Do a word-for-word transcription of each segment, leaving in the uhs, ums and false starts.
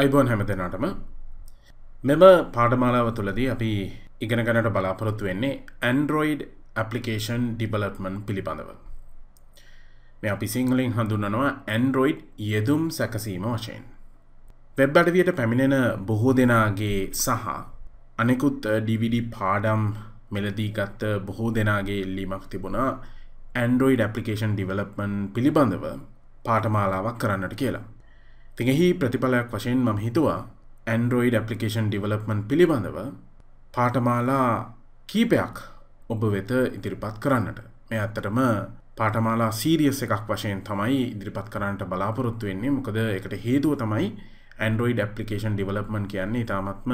අයිබෝන් හැමදෙනාටම මෙම පාඩමාලාව තුළදී අපි ඉගෙන ගන්නට බලාපොරොත්තු වෙන්නේ Android application development පිළිබඳව. මේ අපි සිංහලෙන් හඳුන්වනවා Android යෙදුම් සැකසීම වශයෙන්. වෙබ් අඩවියට පැමිණෙන බොහෝ දෙනාගේ සහ අනෙකුත් D V D පාඩම් මෙලදී ගත බොහෝ දෙනාගේ ඉල්ලීමක් තිබුණා Android application development පිළිබඳව පාඩමාලාවක් කරන්නට කියලා. එහි ප්‍රතිඵලයක් වශයෙන් මම හිතුවා Android application development පිළිබඳව පාඨමාලා කීපයක් ඔබ වෙත ඉදිරිපත් කරන්නට. මේ ඇත්තටම පාඨමාලා series එකක් වශයෙන් තමයි ඉදිරිපත් කරන්නට බලාපොරොත්තු වෙන්නේ. මොකද ඒකට හේතුව තමයි Android application development කියන්නේ ඊටාත්ම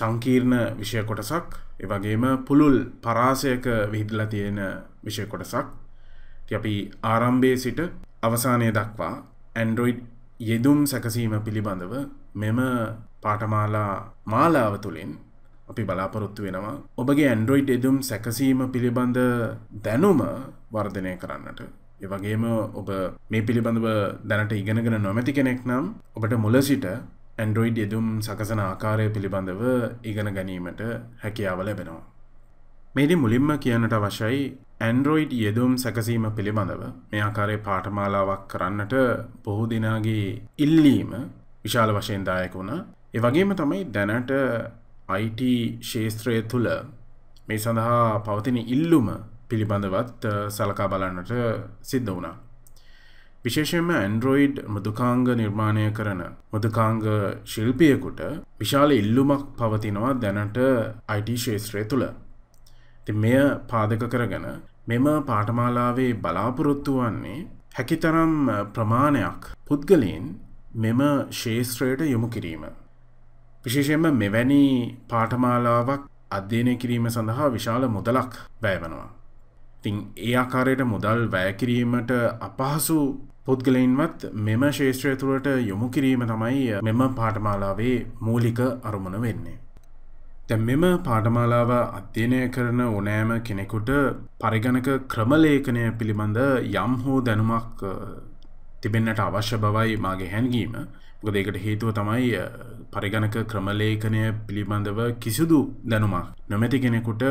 සංකීර්ණ විෂය කොටසක්. ඒ වගේම පුළුල් පරාසයක විහිදලා තියෙන විෂය කොටසක්. ඉතින් අපි ආරම්භයේ සිට අවසානය දක්වා Android යෙදුම් සැකසීම පිළිබඳව මෙම පාඨමාලා මාලාව තුළින් අපි බලාපොරොත්තු වෙනවා ඔබගේ Android යෙදුම් සැකසීම පිළිබඳ දැනුම වර්ධනය කරන්නට. ඒ වගේම ඔබ මේ පිළිබඳව දැනට ඉගෙනගෙන නොමැති කෙනෙක් නම් ඔබට මුල සිට Android යෙදුම් සැකසන ආකාරය පිළිබඳව ඉගෙන ගැනීමට හැකියාව ලැබෙනවා. මේදී මුලින්ම කියන්නට අවශ්‍යයි Android යෙදුම් සැකසීම පිළිබඳව මේ ආකාරයේ පාඨමාලාවක් කරන්නට බොහෝ දෙනාගේ ඉල්ලීම විශාල වශයෙන් දායක වුණා. ඒ වගේම තමයි දැනට I T ශාස්ත්‍රය තුළ මේ සඳහා පවතින ඉල්ලුම පිළිබඳවත් සලකා බලන්නට සිද්ධ වුණා. විශේෂයෙන්ම Android මෘදුකාංග නිර්මාණය කරන මෘදුකාංග ශිල්පියෙකුට විශාල ඉල්ලුමක් පවතිනවා දැනට I T ශාස්ත්‍රය තුළ. ඉතින් මෙය පාදක කරගෙන මෙම පාඨමාලාවේ බලාපොරොත්තු වන්නේ හැකිතරම් ප්‍රමාණයක් පුද්ගලයන් මෙම ශාස්ත්‍රයට යොමු කිරීම. විශේෂයෙන්ම මෙවැනි පාඨමාලාවක් අධ්‍යයනය කිරීම සඳහා විශාල මුදලක් වැය වෙනවා. ඉතින් ඒ ආකාරයට මුදල් වැය කිරීමට අපහසු පුද්ගලයන්වත් මෙම ශාස්ත්‍රය තුළට යොමු කිරීම තමයි මෙම පාඨමාලාවේ මූලික අරමුණ වෙන්නේ. දැන් මෙම පාඨමාලාව අධ්‍යයනය කරන ඕනෑම කෙනෙකුට පරිගණක ක්‍රමලේඛනය පිළිබඳ යම් හෝ දැනුමක් තිබෙන්නට අවශ්‍ය බවයි මාගේ හැඟීම. මොකද ඒකට හේතුව තමයි පරිගණක ක්‍රමලේඛනය පිළිබඳව කිසිදු දැනුමක් නොමැති කෙනෙකුට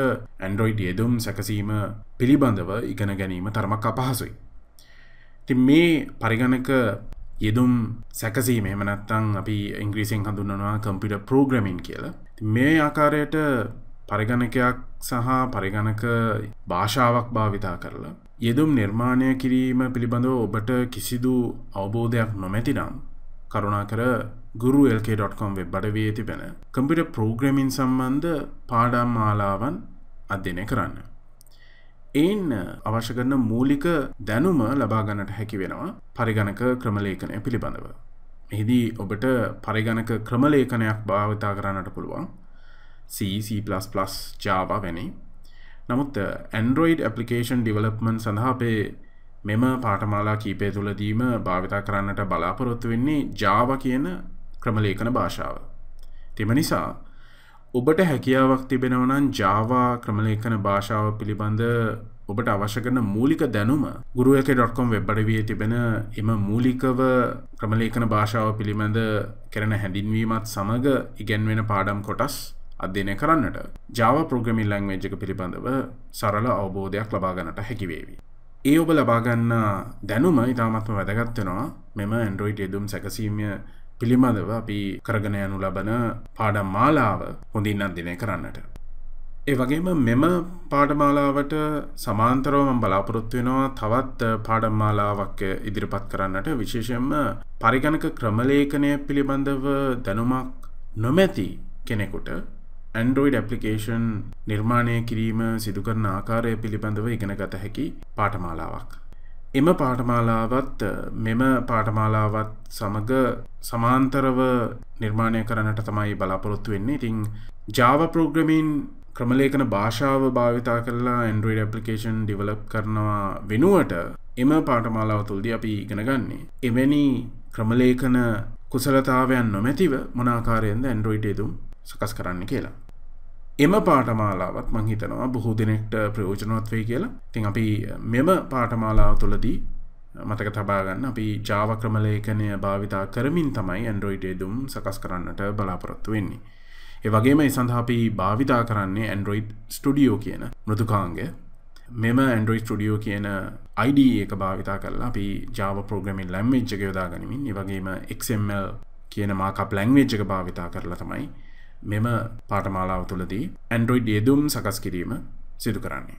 Android යෙදුම් සැකසීම පිළිබඳව ඉගෙන ගැනීම තරමක් අපහසුයි. ඉතින් මේ පරිගණක යෙදුම් සැකසීම එහෙම නැත්නම් අපි ඉංග්‍රීසියෙන් හඳුන්වනවා computer programming කියලා. මේ ආකාරයට පරිගණකයක් සහ පරිගණක භාෂාවක් භාවිතා කරලා යෙදුම් නිර්මාණය කිරීම පිළිබඳව ඔබට කිසිදු අවබෝධයක් නොමැති නම් කරුණාකර G U R U L K dot com web අඩවියේ තිබෙන computer programming සම්බන්ධ පාඩම් මාලාවන් අධ්‍යයනය කරන්න. එයින් අවශ්‍ය කරන මූලික දැනුම ලබා ගන්නට හැකි වෙනවා පරිගණක ක්‍රමලේඛනය පිළිබඳව. එහිදී ඔබට පරිගණක ක්‍රමලේඛනයක් භාවිතා කරන්නට පුළුවන් C, C plus plus, Java වැනි. නමුත් Android application development සඳහා අපේ මෙම පාඨමාලා කීපය තුළදීම භාවිතා කරන්නට බලාපොරොත්තු වෙන්නේ Java කියන ක්‍රමලේඛන භාෂාව. ඒ නිසා ඔබට හැකියාවක් තිබෙනවා නම් Java ක්‍රමලේඛන භාෂාව පිළිබඳ ඔබට අවශ්‍ය කරන මූලික දැනුම G U R U L K dot com web අඩවියේ තිබෙන එම මූලිකව ක්‍රමලේඛන භාෂාව පිළිබඳ කරන හැඳින්වීමත් සමග ඉගෙනගෙන පාඩම් කොටස් අධ්‍යයනය කරන්නට Java programming language එක පිළිබඳව සරල අවබෝධයක් ලබා ගන්නට හැකි වේවි. ඒ ඔබ ලබා ගන්න දැනුම ඉතාමත්ම වැදගත් වෙනවා මෙම Android යෙදුම් සැකසීම පිළිබඳව අපි කරගෙන යනු ලබන පාඩම් මාලාව හොඳින් අධ්‍යයනය කරන්නට. ඒ වගේම මෙම පාඩමාලාවට සමාන්තරව මම බලාපොරොත්තු වෙනවා තවත් පාඩමාලාවක් ඉදිරිපත් කරන්නට. විශේෂයෙන්ම පරිගණක ක්‍රමලේඛනය පිළිබඳව දැනුමක් නොමැති කෙනෙකුට Android application නිර්මාණය කිරීම සිදු කරන ආකාරය පිළිබඳව ඉගෙන ගත හැකි පාඩමාලාවක්. එම පාඨමාලාවත් මෙම පාඨමාලාවත් සමග සමාන්තරව නිර්මාණය කරන්නට තමයි බලාපොරොත්තු වෙන්නේ. ඉතින් Java programming ක්‍රමලේඛන භාෂාව භාවිතා කරලා Android application develop කරනවා වෙනුවට එම පාඨමාලාව තුළදී අපි ඉගෙන ගන්න. එවැනි ක්‍රමලේඛන කුසලතාවයන් නොමැතිව මොන ආකාරයෙන්ද Android යෙදුම් සකස් කරන්න කියලා. එම පාඨමාලාවත් මම හිතනවා බොහෝ දෙනෙක්ට ප්‍රයෝජනවත් වෙයි කියලා. ඉතින් අපි මෙම පාඨමාලාව තුළදී මතක තබා ගන්න අපි Java ක්‍රම ලේඛනය භාවිතා කරමින් තමයි Android යෙදුම් සකස් කරන්නට බලාපොරොත්තු වෙන්නේ. ඒ වගේම ඒ සඳහා අපි භාවිතා කරන්නේ Android Studio කියන මෘදුකාංගය. මෙම Android Studio කියන I D E එක භාවිතා කරලා අපි Java programming language එක යොදා ගනිමින් ඒ වගේම X M L කියන markup language එක භාවිතා කරලා තමයි මෙම පාඨමාලාව තුළදී Android යෙදුම් සකස් කිරීම සිදු කරන්නේ.